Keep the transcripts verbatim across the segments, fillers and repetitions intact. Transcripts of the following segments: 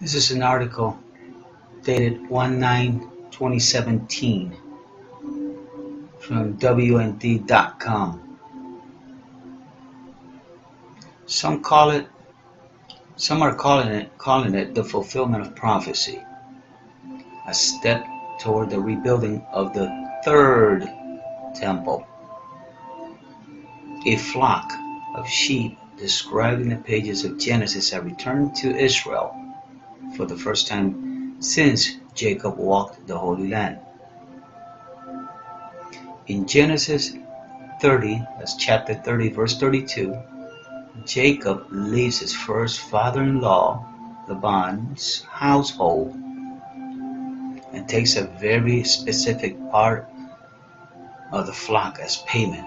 This is an article dated one nine twenty seventeen from W N D dot com. Some call it, some are calling it, calling it the fulfillment of prophecy, a step toward the rebuilding of the third temple. A flock of sheep described in the pages of Genesis have returned to Israel for the first time since Jacob walked the Holy Land. In Genesis thirty, that's chapter thirty, verse thirty-two, Jacob leaves his first father-in-law, Laban's household, and takes a very specific part of the flock as payment.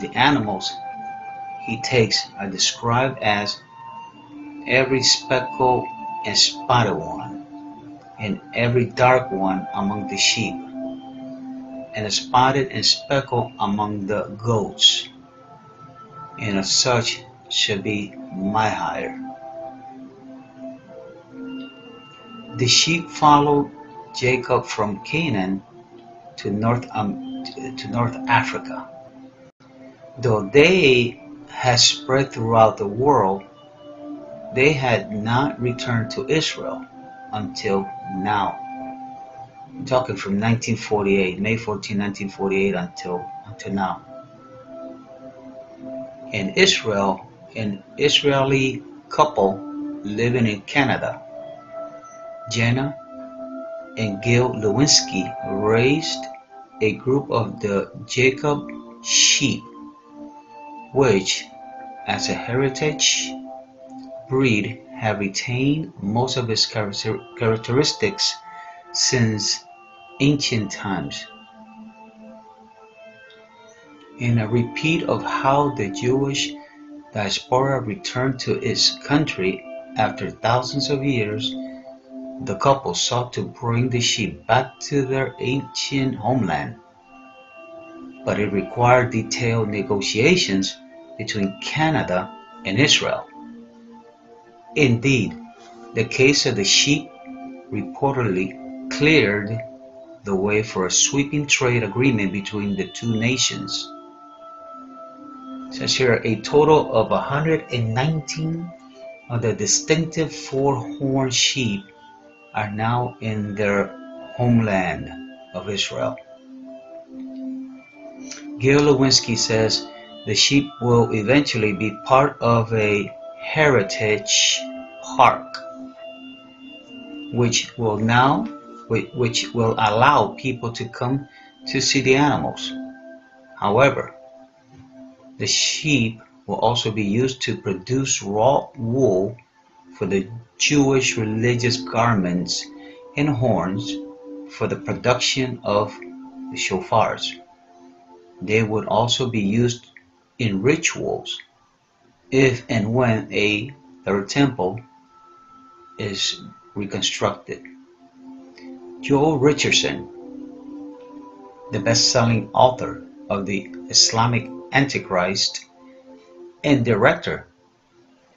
The animals he takes are described as every speckled and spotted one, and every dark one among the sheep, and a spotted and speckled among the goats, and of such shall be my hire. The sheep followed Jacob from Canaan to North, um, to North Africa. Though they had spread throughout the world, they had not returned to Israel until now. I'm talking from nineteen forty-eight, May fourteenth, nineteen forty-eight, until until now. In Israel, an Israeli couple living in Canada, Jenna and Gil Lewinsky, raised a group of the Jacob sheep, which, as a heritage breed, have retained most of its characteristics since ancient times. In a repeat of how the Jewish diaspora returned to its country after thousands of years, the couple sought to bring the sheep back to their ancient homeland, but it required detailed negotiations between Canada and Israel. Indeed, the case of the sheep reportedly cleared the way for a sweeping trade agreement between the two nations. It says here, a total of one hundred nineteen of the distinctive four-horned sheep are now in their homeland of Israel. Gil Lewinsky says the sheep will eventually be part of a heritage park, which will now, which will allow people to come to see the animals. However, the sheep will also be used to produce raw wool for the Jewish religious garments and horns for the production of the shofars. They would also be used in rituals if and when a third temple is reconstructed. Joel Richardson, the best-selling author of The Islamic Antichrist and director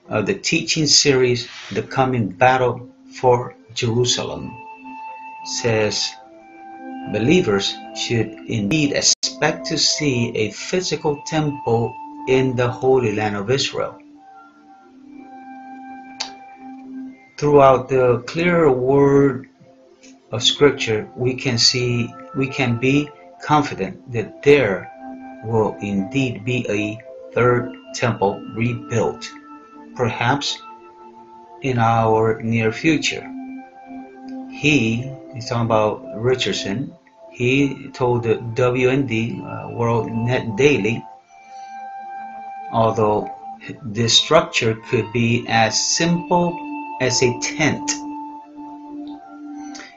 of the teaching series The Coming Battle for Jerusalem, says believers should indeed expect to see a physical temple in the Holy Land of Israel. Throughout the clear word of Scripture, we can see, we can be confident that there will indeed be a third temple rebuilt, perhaps in our near future. He He's talking about Richardson. He told the W N D, uh, World Net Daily, although this structure could be as simple as a tent,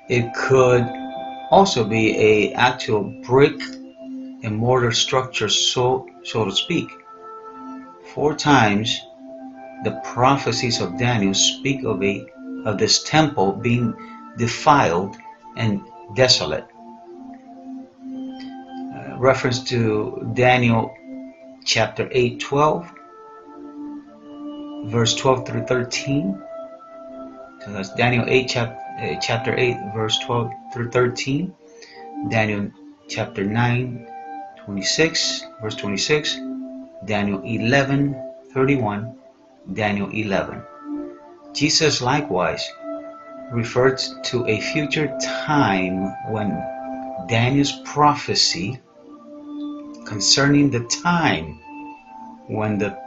it could also be a actual brick and mortar structure, so so to speak. Four times the prophecies of Daniel speak of a of this temple being defiled and desolate. Uh, reference to Daniel chapter eight, twelve, verse twelve through thirteen. So that's Daniel eight, chapter eight, verse twelve through thirteen. Daniel chapter nine, twenty-six, verse twenty-six. Daniel eleven, thirty-one. Daniel eleven. Jesus likewise refers to a future time when Daniel's prophecy concerning the time when the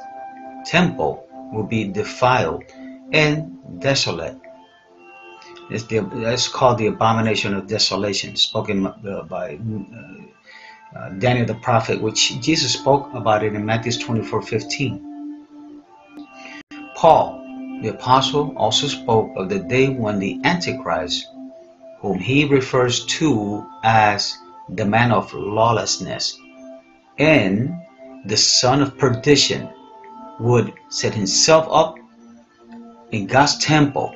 temple will be defiled and desolate. It's, the, it's called the abomination of desolation, spoken uh, by uh, uh, Daniel the prophet, which Jesus spoke about it in Matthew twenty-four fifteen. Paul the apostle also spoke of the day when the Antichrist, whom he refers to as the man of lawlessness and the son of perdition, would set himself up in God's temple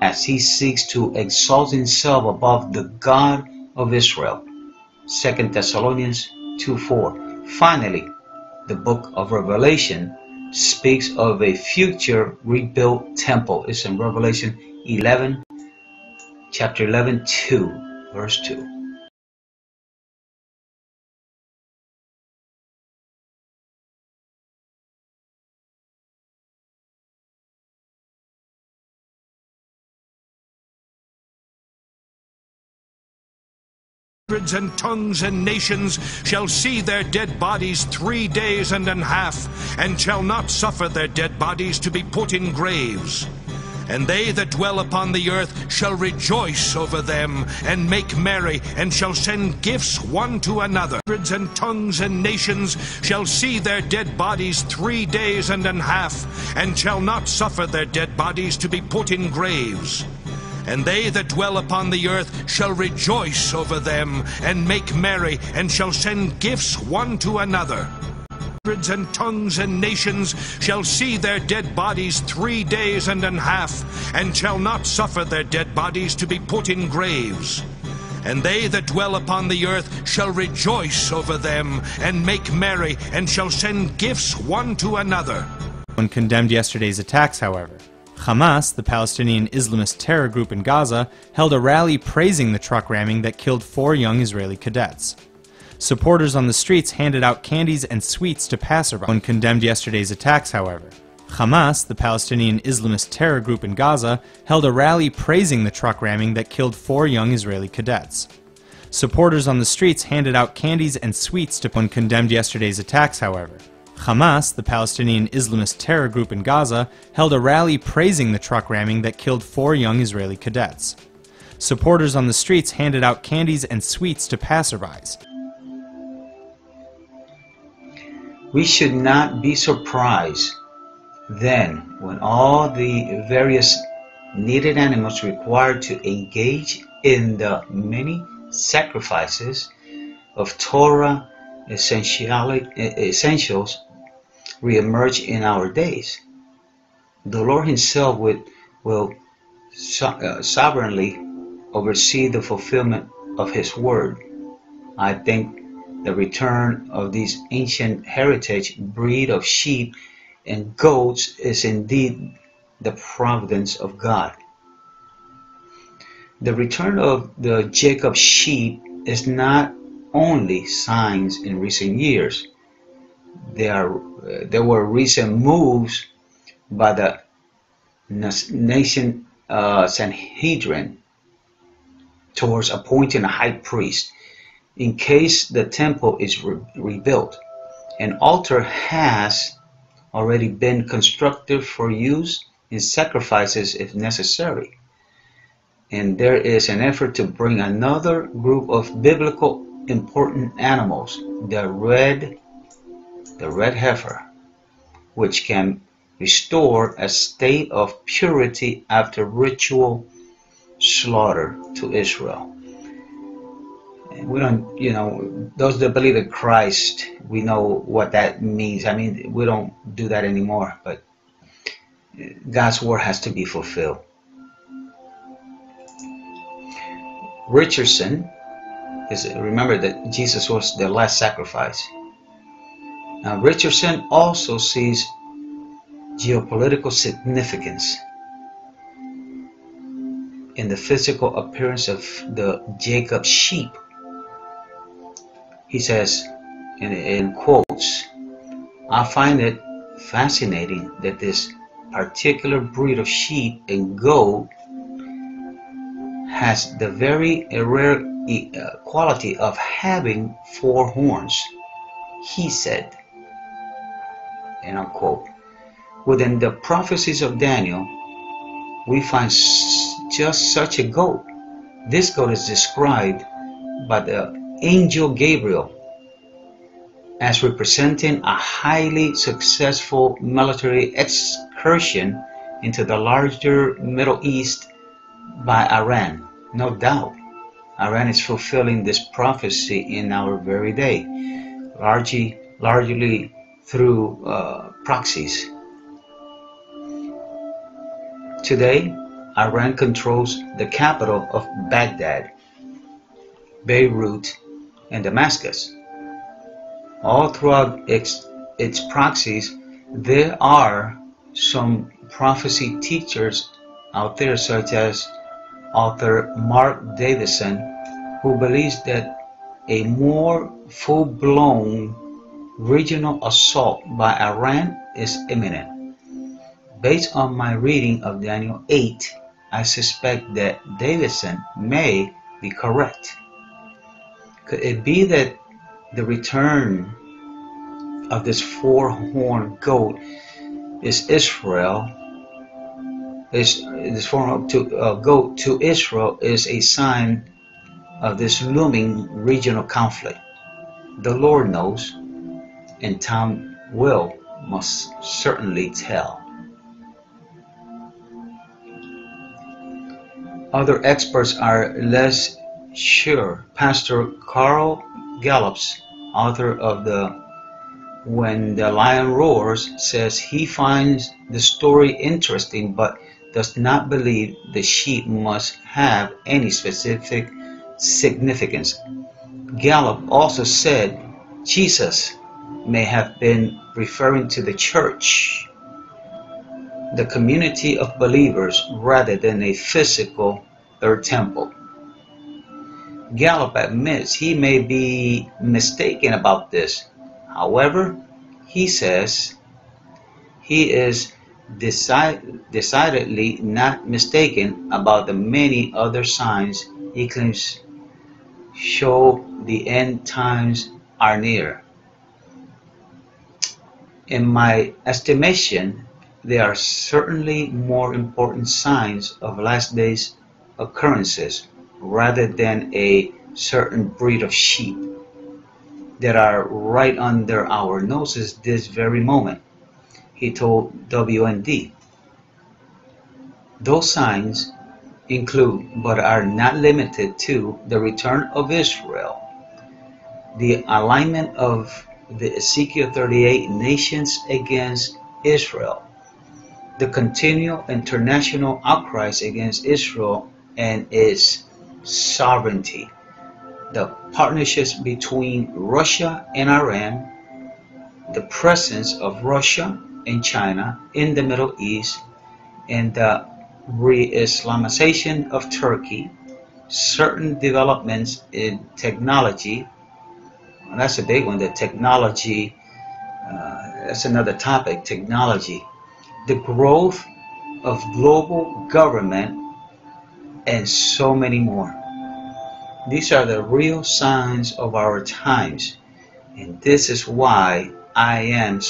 as he seeks to exalt himself above the God of Israel. Second Thessalonians two four. Finally, the book of Revelation speaks of a future rebuilt temple. It's in Revelation eleven, chapter eleven, two, verse two. Hundreds and tongues and nations shall see their dead bodies three days and an half, and shall not suffer their dead bodies to be put in graves. And they that dwell upon the earth shall rejoice over them, and make merry, and shall send gifts one to another. Hundreds and tongues and nations shall see their dead bodies three days and an half, and shall not suffer their dead bodies to be put in graves. And they that dwell upon the earth shall rejoice over them, and make merry, and shall send gifts one to another. Hundreds and tongues and nations shall see their dead bodies three days and an half, and shall not suffer their dead bodies to be put in graves. And they that dwell upon the earth shall rejoice over them, and make merry, and shall send gifts one to another. One condemned yesterday's attacks, however. Hamas, the Palestinian Islamist terror group in Gaza, held a rally praising the truck ramming that killed four young Israeli cadets. Supporters on the streets handed out candies and sweets to passersby. One condemned yesterday's attacks, however. Hamas, the Palestinian Islamist terror group in Gaza, held a rally praising the truck ramming that killed four young Israeli cadets. Supporters on the streets handed out candies and sweets to one condemned yesterday's attacks, however. Hamas, the Palestinian Islamist terror group in Gaza, held a rally praising the truck ramming that killed four young Israeli cadets. Supporters on the streets handed out candies and sweets to passersby. We should not be surprised then when all the various needed animals required to engage in the many sacrifices of Torah essentials reemerge in our days. The Lord himself will, will so, uh, sovereignly oversee the fulfillment of his word. I think the return of this ancient heritage breed of sheep and goats is indeed the providence of God. The return of the Jacob sheep is not only signs in recent years. There, are, uh, there were recent moves by the nation uh, Sanhedrin towards appointing a high priest in case the temple is re rebuilt. An altar has already been constructed for use in sacrifices if necessary. And there is an effort to bring another group of biblical important animals, the red the red heifer, which can restore a state of purity after ritual slaughter to Israel. And we don't, you know, those that believe in Christ, we know what that means. I mean, we don't do that anymore, but God's word has to be fulfilled. Richardson, remember that Jesus was the last sacrifice. Now, Richardson also sees geopolitical significance. in the physical appearance of the Jacob sheep. He says, in, in quotes, I find it fascinating that this particular breed of sheep and goat has the very rare quality of having four horns, he said, and I'll quote. Within the prophecies of Daniel, we find just such a goat. This goat is described by the angel Gabriel as representing a highly successful military excursion into the larger Middle East by Iran. No doubt, Iran is fulfilling this prophecy in our very day, largely, largely through uh, proxies. Today, Iran controls the capital of Baghdad, Beirut, and Damascus. All throughout its, its proxies, there are some prophecy teachers out there, such as author Mark Davison, who believes that a more full-blown regional assault by Iran is imminent. Based on my reading of Daniel eight, I suspect that Davison may be correct. Could it be that the return of this four-horned goat is Israel? Is this four-horned to, uh, goat to Israel is a sign of this looming regional conflict? The Lord knows, and time will most certainly tell. Other experts are less sure. Pastor Carl Gallops, author of the When the Lion Roars, says he finds the story interesting but does not believe the sheep must have any specific significance. Gallup also said Jesus may have been referring to the church, the community of believers, rather than a physical third temple. Gallup admits he may be mistaken about this. However, he says he is decide, decidedly not mistaken about the many other signs he claims show the end times are near. In my estimation, there are certainly more important signs of last days occurrences rather than a certain breed of sheep that are right under our noses this very moment, he told W N D. Those signs include, but are not limited to, the return of Israel, the alignment of the Ezekiel thirty-eight nations against Israel, the continual international outcries against Israel and its sovereignty, the partnerships between Russia and Iran, the presence of Russia and China in the Middle East, and the re-Islamization of Turkey, certain developments in technology. Well, that's a big one, the technology, uh, that's another topic, technology. The growth of global government, and so many more. These are the real signs of our times, and this is why I am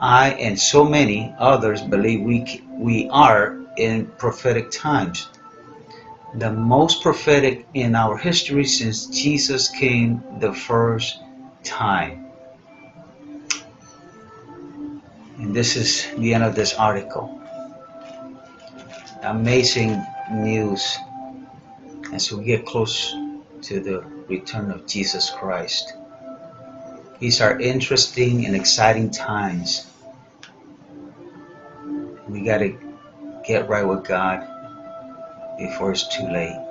I and so many others believe we we are in prophetic times, the most prophetic in our history since Jesus came the first time. And this is the end of this article. Amazing news as we get close to the return of Jesus Christ. These are interesting and exciting times. We got to get right with God before it's too late.